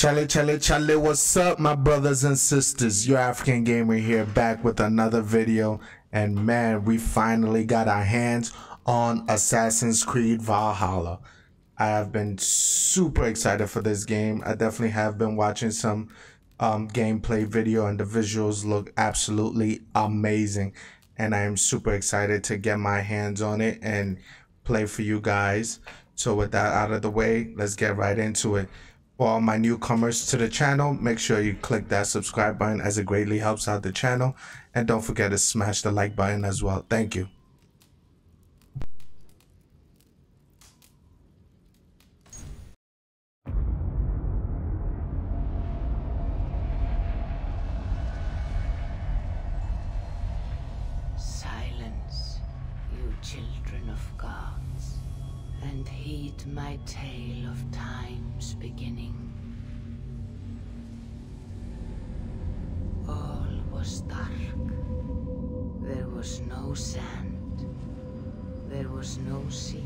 Charlie, Charlie, Charlie, what's up, my brothers and sisters? Your African Gamer here, back with another video. And man, we finally got our hands on Assassin's Creed Valhalla. I have been super excited for this game. I definitely have been watching some gameplay video, and the visuals look absolutely amazing. And I am super excited to get my hands on it and play for you guys. So with that out of the way, let's get right into it. For all my newcomers to the channel, make sure you click that subscribe button as it greatly helps out the channel, and don't forget to smash the like button as well. Thank you. Silence, you children of gods, and heed my tale of time's beginning. All was dark. There was no sand. There was no sea,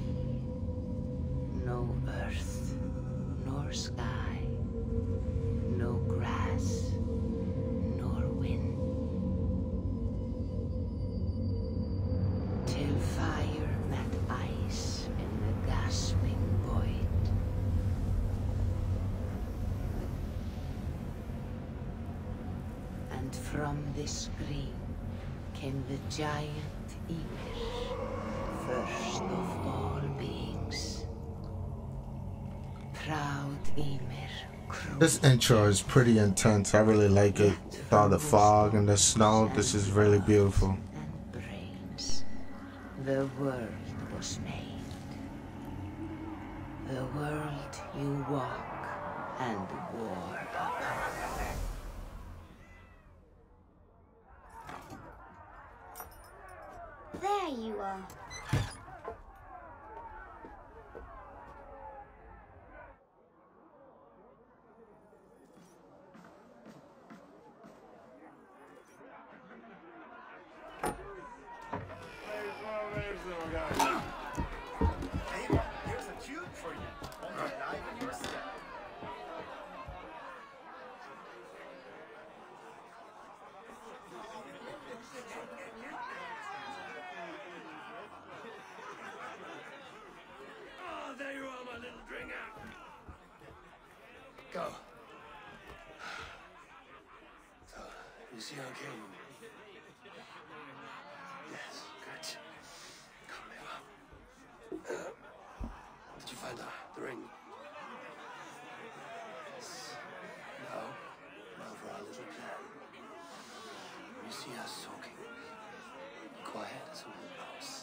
no earth, nor sky, no grass, nor wind. Till fire met ice in the gasping void. And from this green came the giant Ymir, first of all beings. Proud Ymir. This intro is pretty intense. I really like it. With all the fog and the snow, this is really beautiful. The world was made. The world you walk and war upon. There you are. Go. So, you see how came? Yes, good. Come here. Did you find the ring? Yes. Now, for our little plan. You see us talking. Quiet as a little mouse.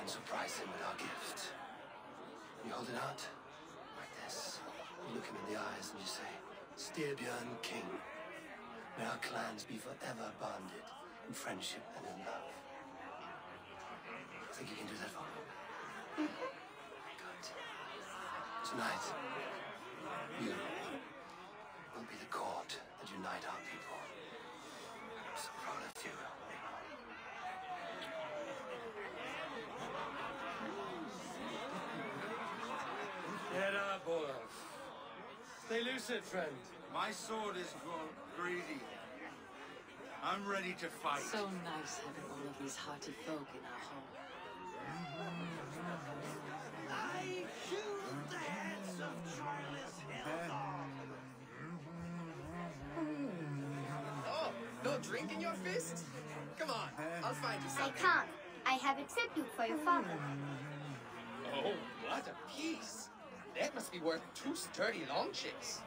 And surprise him with our gift. You hold it out like this. You look him in the eyes and you say, Styrbjörn King, may our clans be forever bonded in friendship and in love. I think you can do that for me. Good. Tonight, you will be the cord that unite our people. I'm so proud of you. Get up, Olaf. Stay lucid, friend. My sword is grown greedy. I'm ready to fight. So nice having all of these hearty folk in our home. I choose the heads of Charles Hill. Oh, no drink in your fist? Come on, I'll find you something. I can't. I have a tribute for your father. Oh, what a piece. That must be worth two sturdy long chips.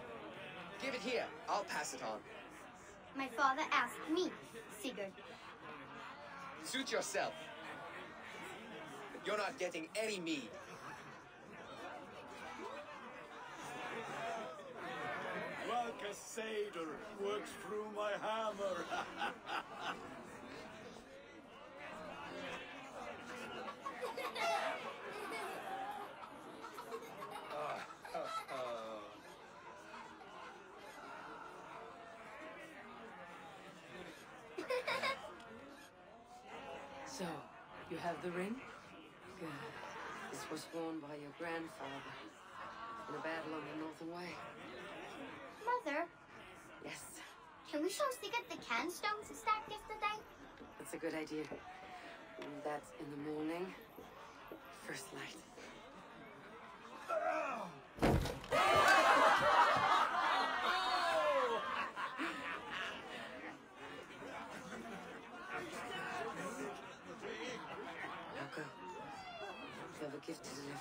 Give it here. I'll pass it on. My father asked me, Sigurd. Suit yourself. But you're not getting any mead. Valka Seder works through my hammer. So, you have the ring? Good. This was worn by your grandfather in a battle on the northern way. either. Yes. Can we show us to get the can stones we stacked yesterday? That's a good idea. That's in the morning. First light. Now go. You have a gift to deliver.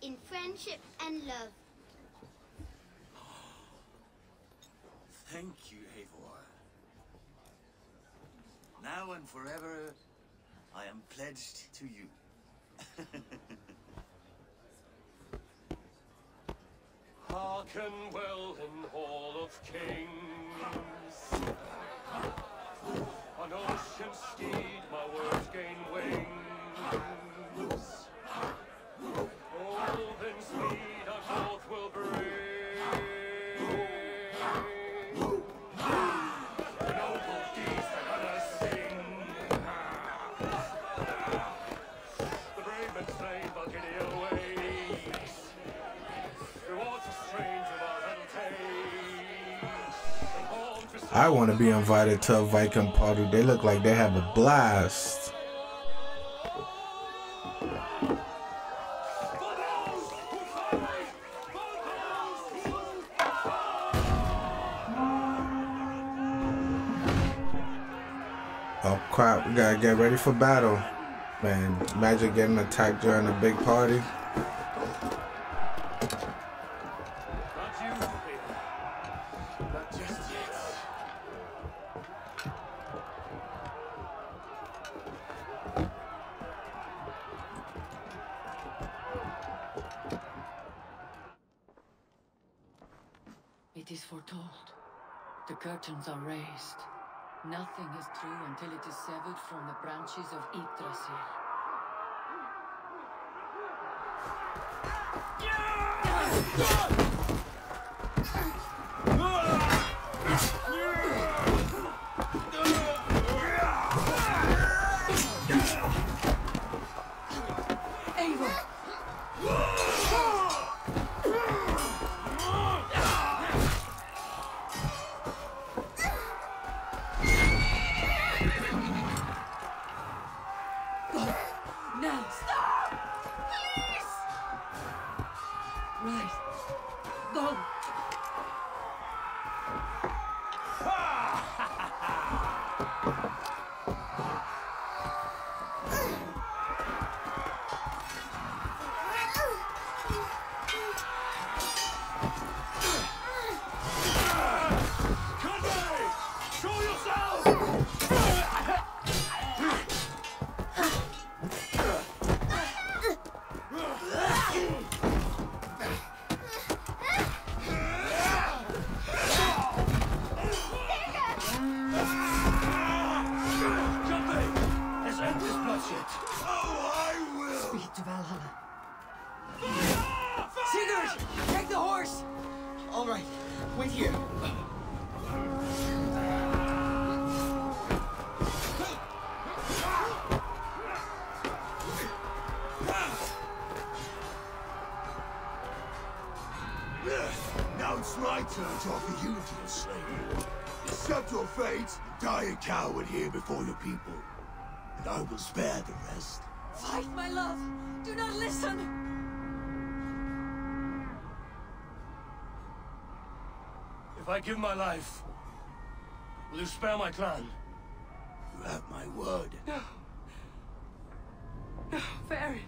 In friendship and love. Oh, thank you, Eivor. Now and forever, I am pledged to you. Hearken well in Hall of Kings. On ocean's steed, my words gain wings. Golden speed our north will bring. The noble deeds that others sing. The brave and slain are giddy aways. Rewards of strange of our little taste. I want to be invited to a Viking party. They look like they have a blast. Oh crap, we gotta get ready for battle. Man, imagine getting attacked during a big party. It is foretold. The curtains are raised. Nothing is true until it is severed from the branches of Yggdrasil. Sigurd, take the horse! All right, wait here. Now it's my turn to offer you to the slain. Accept your fate, die a coward here before your people, and I will spare the rest. Fight, my love! Do not listen! If I give my life, will you spare my clan? You have my word. No. No, Aaron.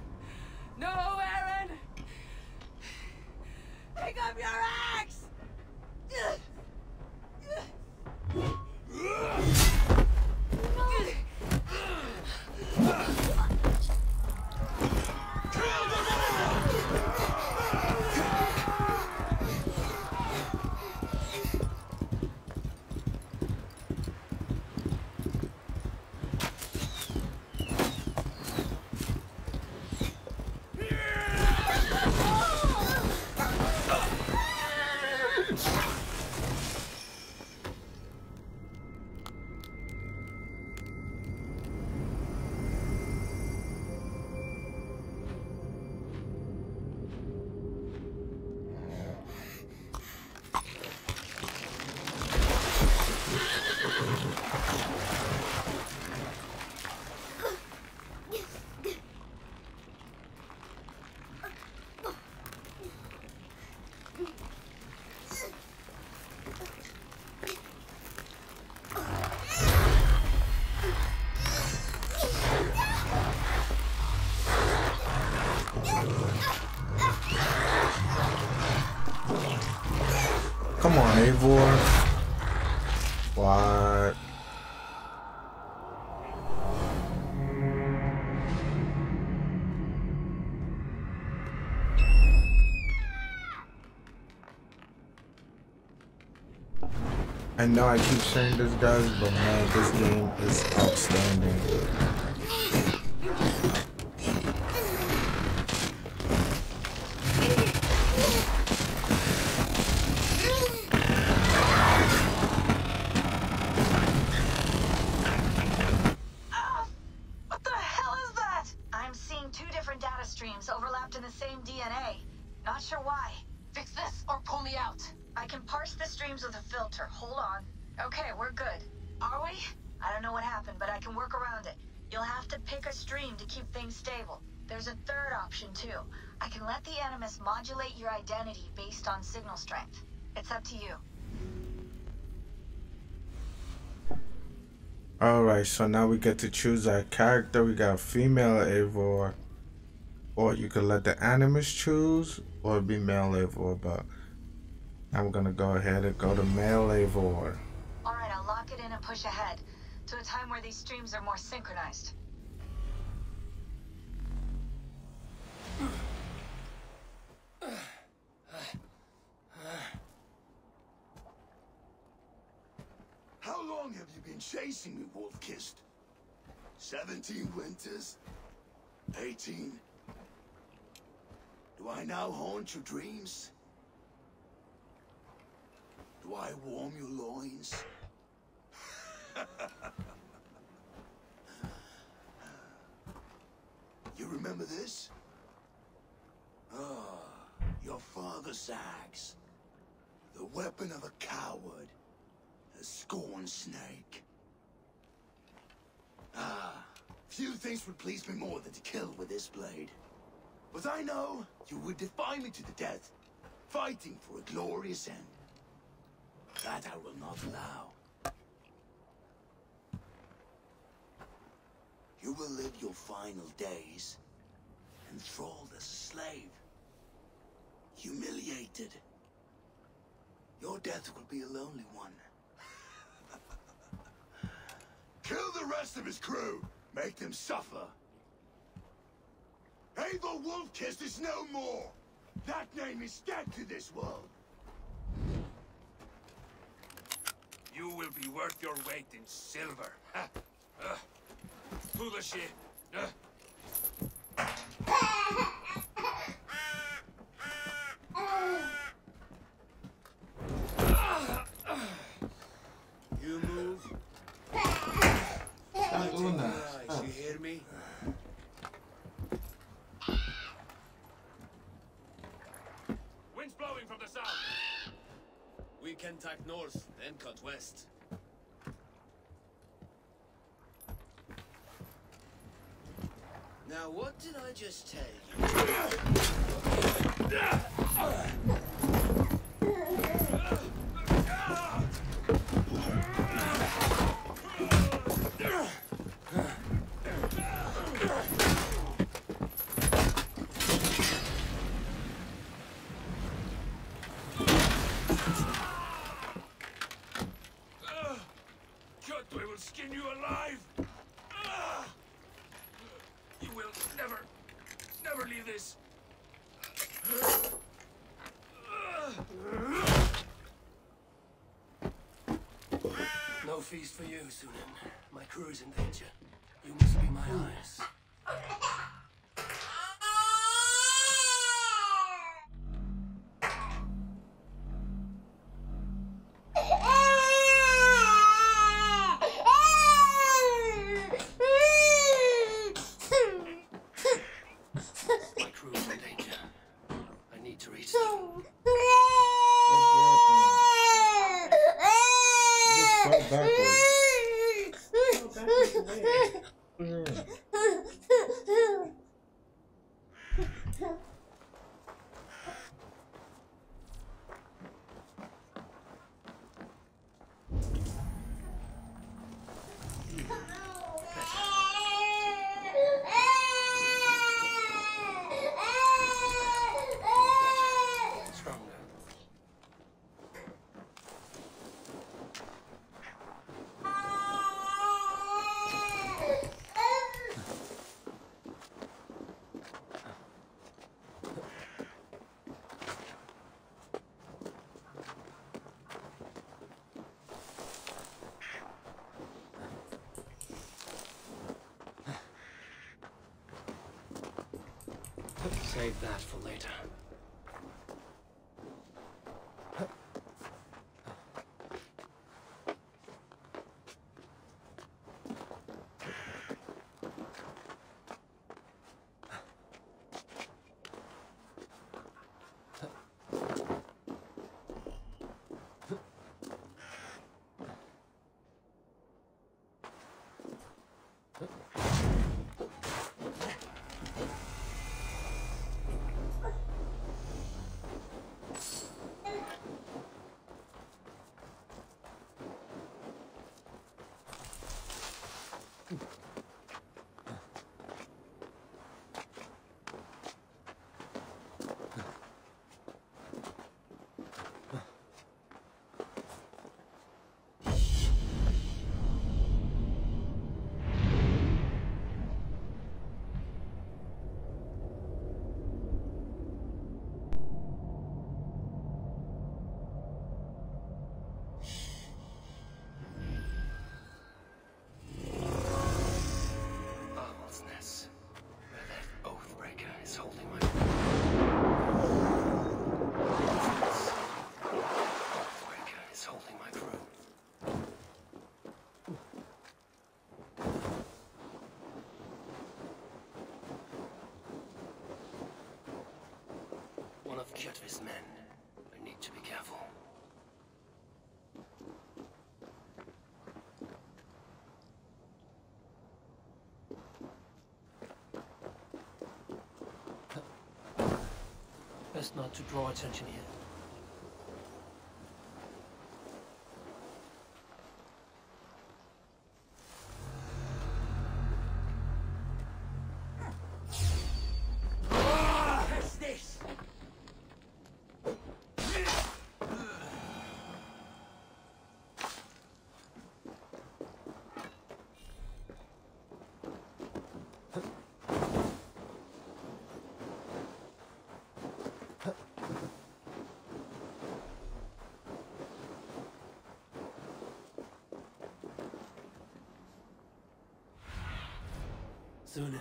No, Aaron! Pick up your axe! No! Come on, Eivor. What? I know I keep saying this, guys, but man, this game is outstanding. What the hell is that? I'm seeing two different data streams overlapped in the same DNA. Not sure why. Fix this or pull me out. I can parse the streams with a filter. Hold on. Okay, we're good. Are we? I don't know what happened, but I can work around it. You'll have to pick a stream to keep things stable. There's a third option, too. I can let the Animus modulate your identity based on signal strength. It's up to you. Alright, so now we get to choose our character. We got female Eivor. Or you could let the Animus choose, or be male Eivor, but... I'm gonna go ahead and go to male Eivor. Alright, I'll lock it in and push ahead to a time where these streams are more synchronized. How long have you been chasing me, Wolf-Kissed? 17 winters? 18? Do I now haunt your dreams? Do I warm your loins? You remember this? Ah, your father's axe. The weapon of a coward. A scorn snake. Ah, few things would please me more than to kill with this blade. But I know you would defy me to the death, fighting for a glorious end. That I will not allow. You will live your final days enthralled as a slave, humiliated. Your death will be a lonely one. Kill the rest of his crew, make them suffer. Eivor Wolf-Kissed is no more. That name is dead to this world. You will be worth your weight in silver. Foolish. You move. You hear me? Wind's blowing from the south. We can tack north, then cut west. Now, what did I just tell you? We will skin you alive! You will never leave this. No feast for you, Sunan. My crew is in danger. You must be my eyes. Save that for later. Kjotve's men. I need to be careful. Best not to draw attention here. Sooner.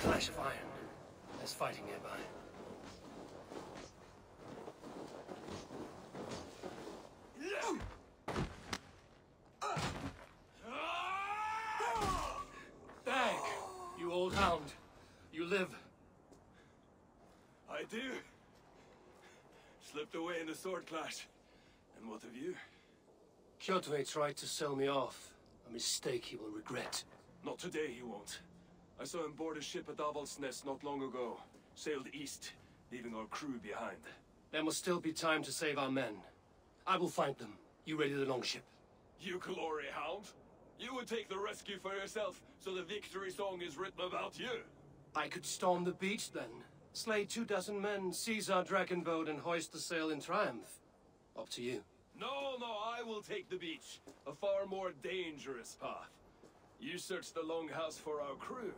Flash of iron. There's fighting nearby. Dag, you old hound. You live. I do. Slipped away in a sword clash. And what of you? Kjotve tried to sell me off. A mistake he will regret. Not today, he won't. I saw him board a ship at Daval's Nest not long ago. Sailed east, leaving our crew behind. There must still be time to save our men. I will find them. You ready the longship? You glory hound! You would take the rescue for yourself, so the victory song is written about you! I could storm the beach then. Slay 24 men, seize our dragon boat and hoist the sail in triumph. Up to you. No, I will take the beach. A far more dangerous path. You search the longhouse for our crew.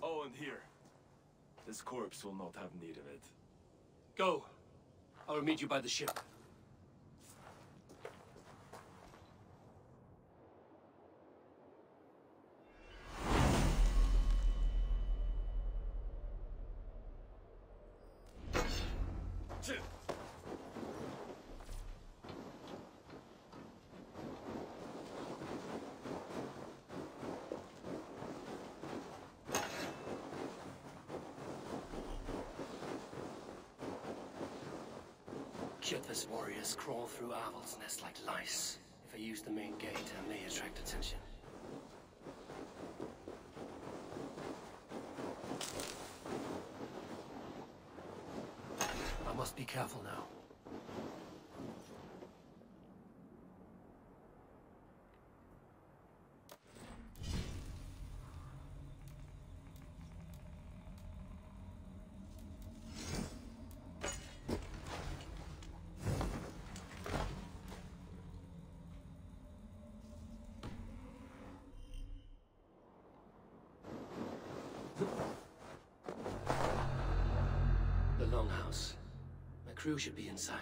Oh, and here. This corpse will not have need of it. Go. I will meet you by the ship. Kjotve's warriors crawl through Arvel's nest like lice. If I use the main gate, I may attract attention. I must be careful now. The crew should be inside.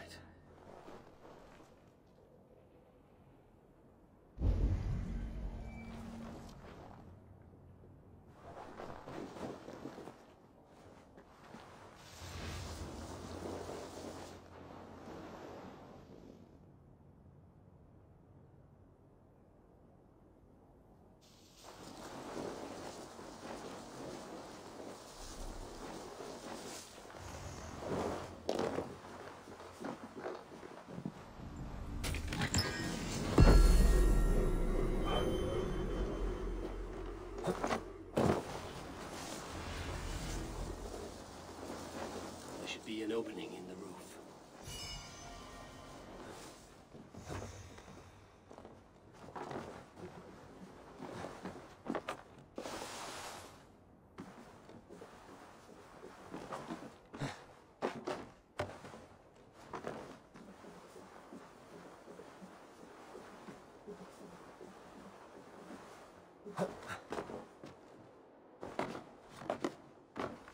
Be an opening in the roof.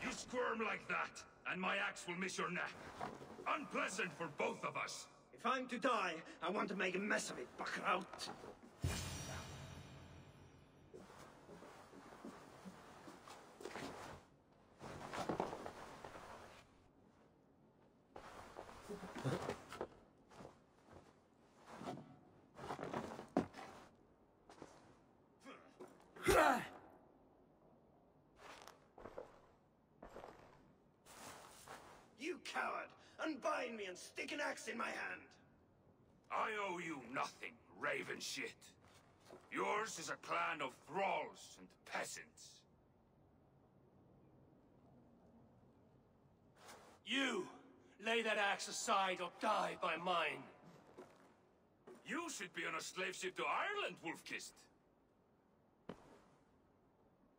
You squirm like that, and my axe will miss your neck. Unpleasant for both of us. If I'm to die, I want to make a mess of it, buck out. Unbind me and stick an axe in my hand. I owe you nothing, raven shit. Yours is a clan of thralls and peasants. You, lay that axe aside or die by mine. You should be on a slave ship to Ireland, Wolfkist.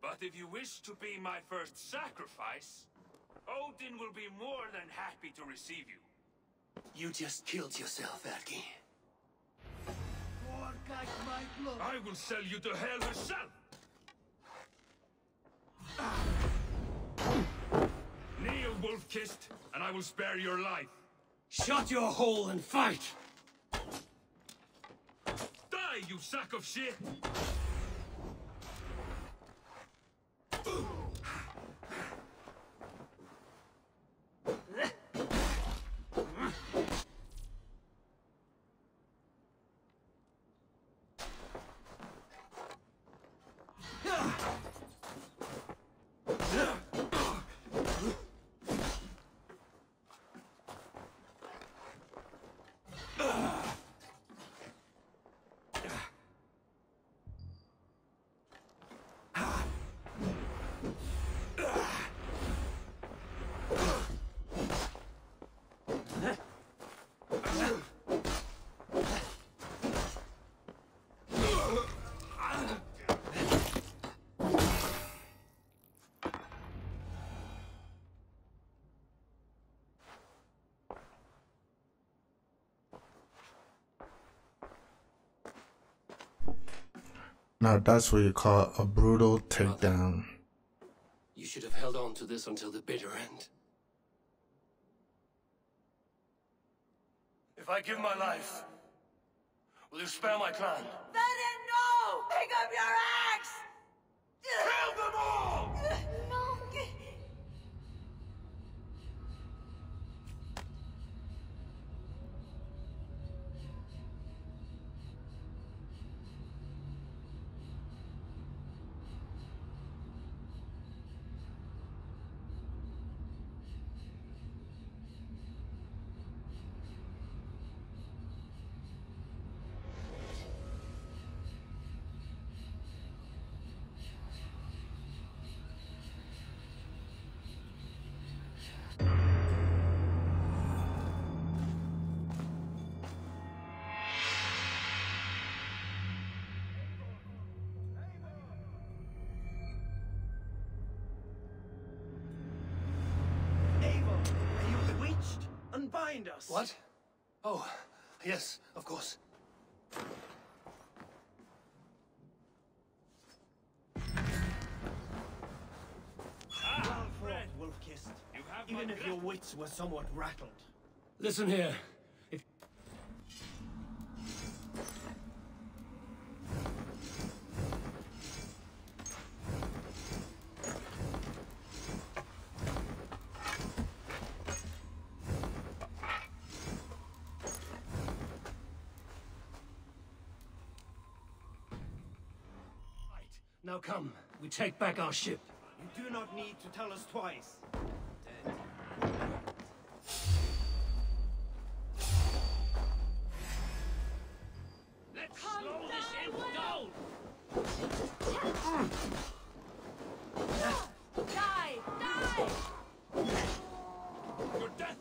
But if you wish to be my first sacrifice, Odin will be more than happy to receive you. You just killed yourself, Valka. I will sell you to hell herself! Kneel, Wolfkist, and I will spare your life. Shut your hole and fight! Die, you sack of shit! Now that's what you call a brutal takedown. You should have held on to this until the bitter end. If I give my life, will you spare my clan? Then no! Pick up your axe! Kill them all! No! behind us. What? Oh, yes, of course. Ah, well wolf-kissed. Even if your wits were somewhat rattled. Listen here. Now come, we take back our ship. You do not need to tell us twice. Let's slow this end down! Die! Die! Your death!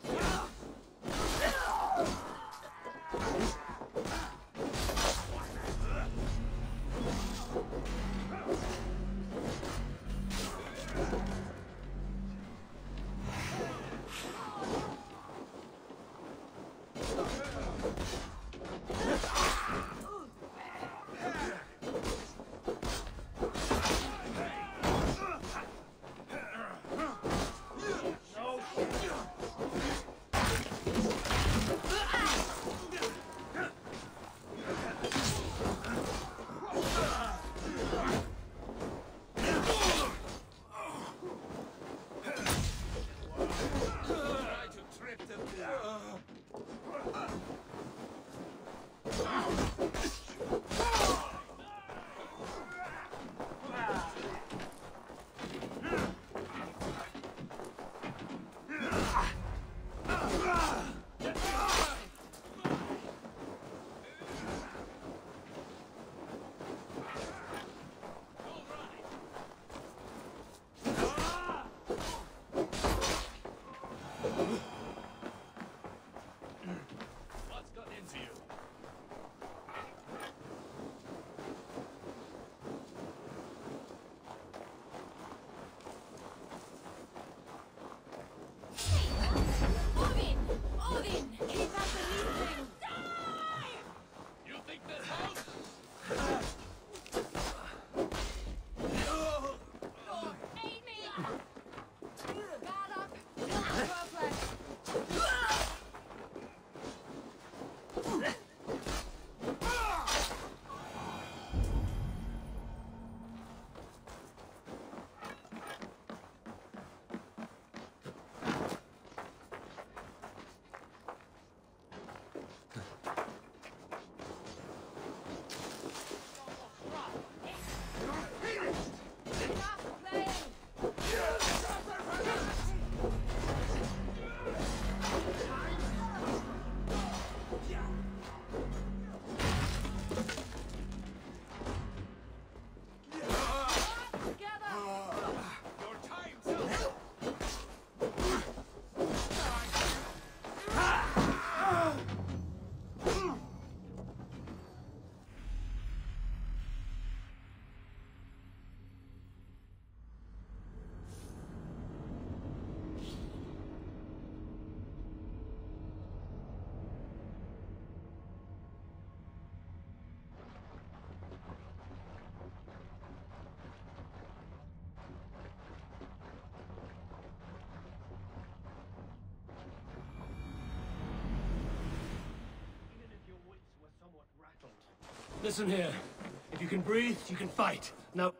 Listen here. If you can breathe, you can fight. Now...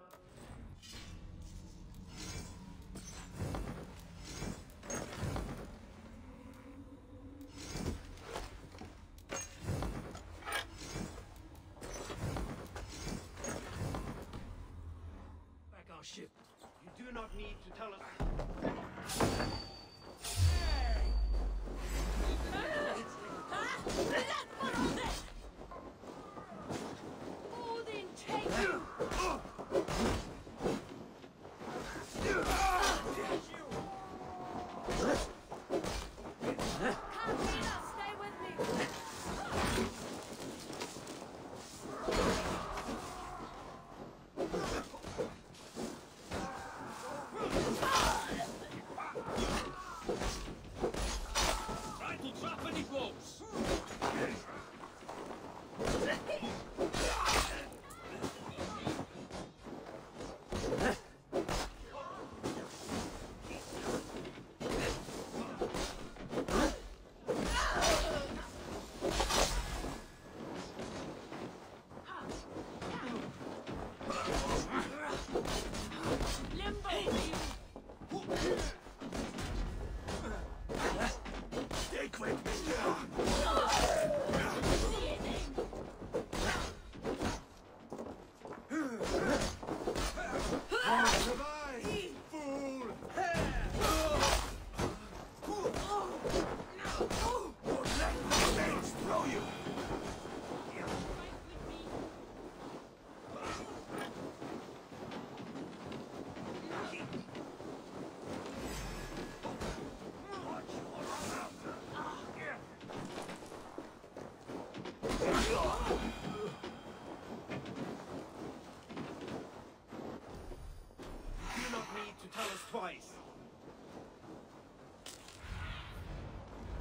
back our ship. You do not need to tell us... Hey! Ah!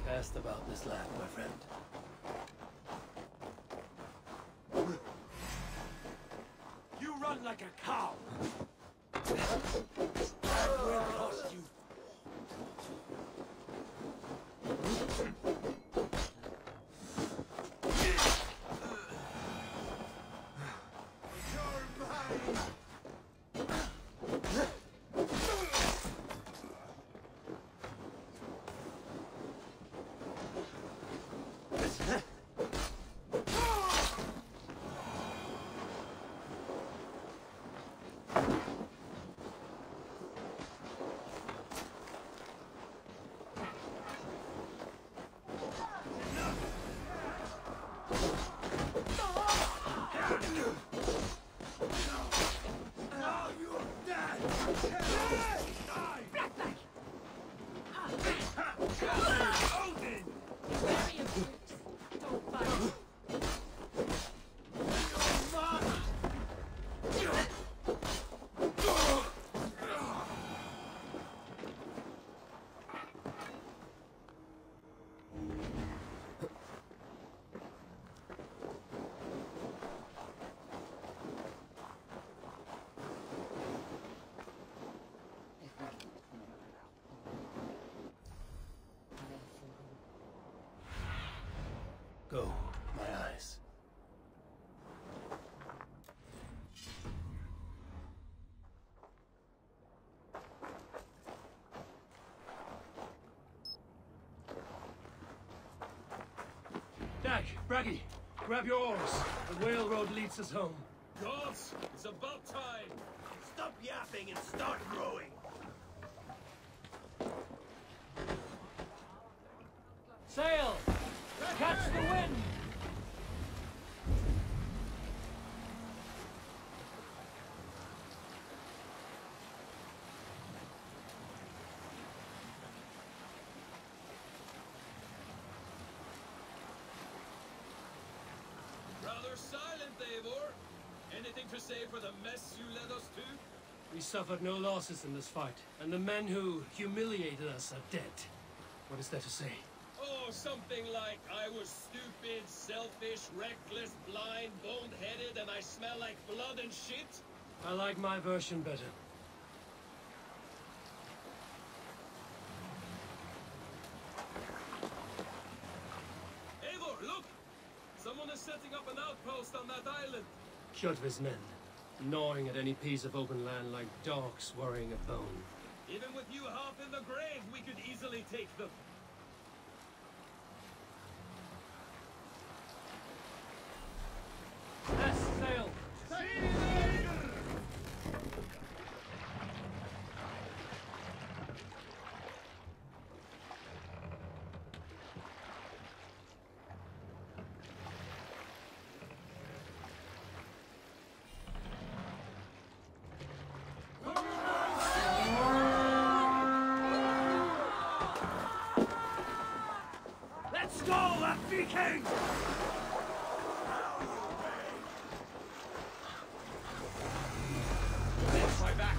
Cast about this land, my friend. You run like a cow! That will cost you. Go, my eyes. Dag, Braggy, grab your oars. The railroad leads us home. Gods, it's about time. Stop yapping and start rowing. Sail! Catch the wind! Rather silent, Eivor. Anything to say for the mess you led us to? We suffered no losses in this fight, and the men who humiliated us are dead. What is there to say? Or something like, I was stupid, selfish, reckless, blind, bone-headed, and I smell like blood and shit? I like my version better. Eivor, look! Someone is setting up an outpost on that island. Kjotve's men, gnawing at any piece of open land like dogs worrying a bone. Even with you half in the grave, we could easily take them. Viking! That's my back!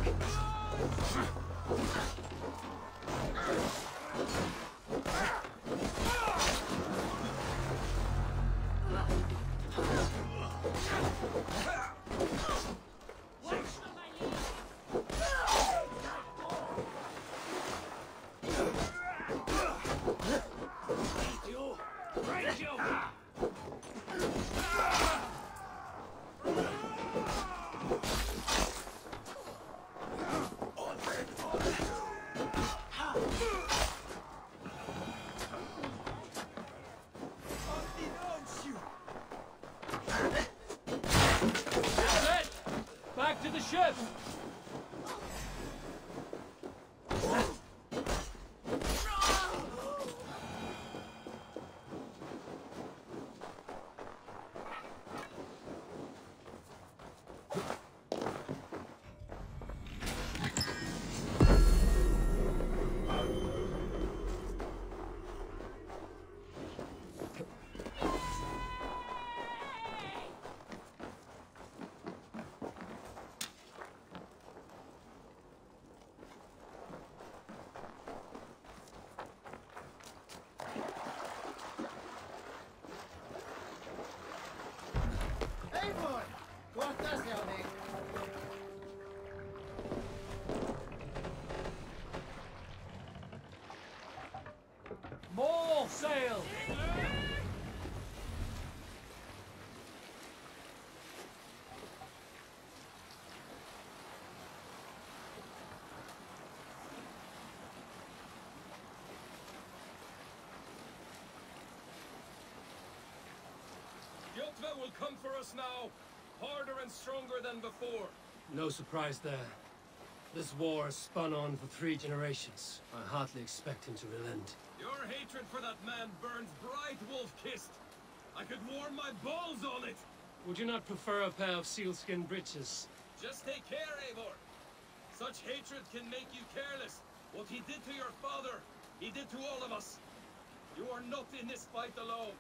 sail! Kjotve will come for us now, harder and stronger than before. No surprise there. This war has spun on for 3 generations. I hardly expect him to relent. Your hatred for that man burns bright, wolf-kissed. I could warm my balls on it! Would you not prefer a pair of sealskin breeches? Just take care, Eivor! Such hatred can make you careless. What he did to your father, he did to all of us. You are not in this fight alone.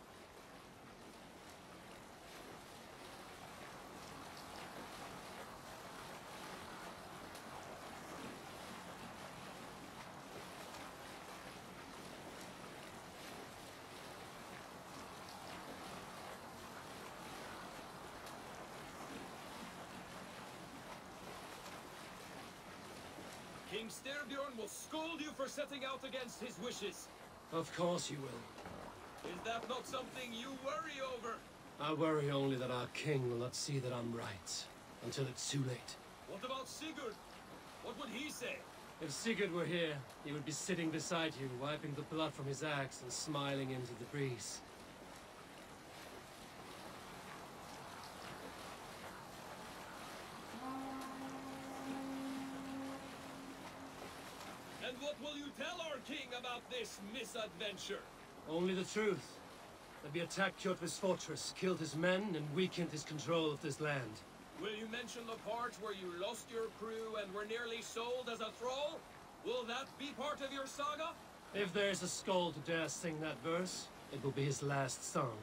King Styrbjörn will scold you for setting out against his wishes. Of course he will. Is that not something you worry over? I worry only that our king will not see that I'm right, until it's too late. What about Sigurd? What would he say? If Sigurd were here, he would be sitting beside you, wiping the blood from his axe and smiling into the breeze. This misadventure. Only the truth. That we attacked Kjotve's fortress, killed his men, and weakened his control of this land. Will you mention the part where you lost your crew and were nearly sold as a thrall? Will that be part of your saga? If there is a skald who dares sing that verse, it will be his last song.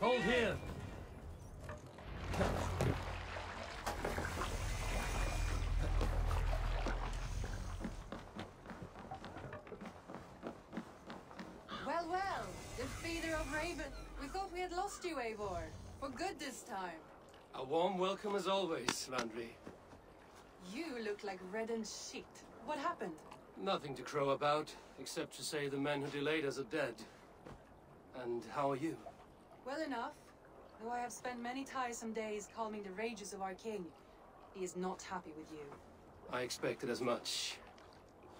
Hold here! Well, well! The feeder of Raven! We thought we had lost you, Eivor! For good this time! A warm welcome as always, Landry. You look like reddened shit. What happened? Nothing to crow about, except to say the men who delayed us are dead. And how are you? Well enough, though I have spent many tiresome days calming the rages of our king. He is not happy with you. I expected as much.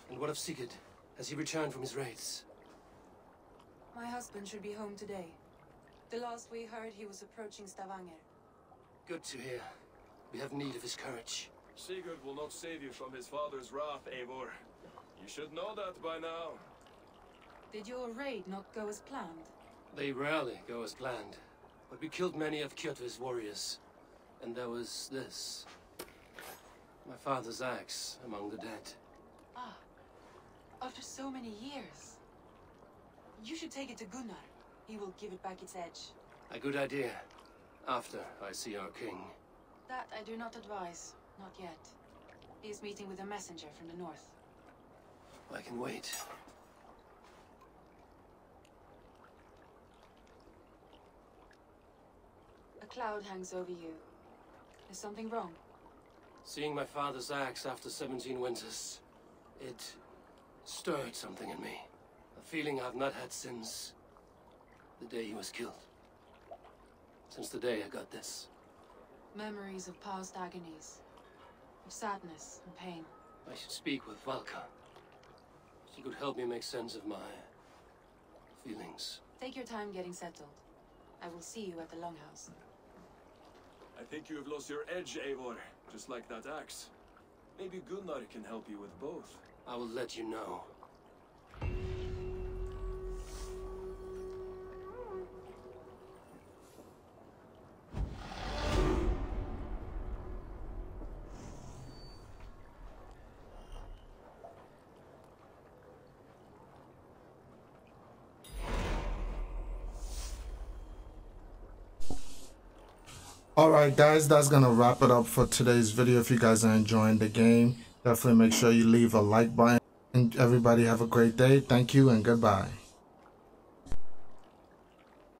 And what of Sigurd? Has he returned from his raids? My husband should be home today. The last we heard, he was approaching Stavanger. Good to hear. We have need of his courage. Sigurd will not save you from his father's wrath, Eivor. You should know that by now. Did your raid not go as planned? They rarely go as planned, but we killed many of Kjotve's warriors, and there was this. My father's axe among the dead. Ah, after so many years. You should take it to Gunnar. He will give it back its edge. A good idea, after I see our king. That I do not advise, not yet. He is meeting with a messenger from the north. I can wait. A cloud hangs over you. Is something wrong? Seeing my father's axe after 17 winters, it stirred something in me. A feeling I've not had since the day he was killed. Since the day I got this. Memories of past agonies, of sadness and pain. I should speak with Valka. She could help me make sense of my feelings. Take your time getting settled. I will see you at the Longhouse. I think you have lost your edge, Eivor, just like that axe. Maybe Gunnar can help you with both. I will let you know. Alright guys, that's gonna wrap it up for today's video. If you guys are enjoying the game, definitely make sure you leave a like button. And everybody have a great day. Thank you and goodbye.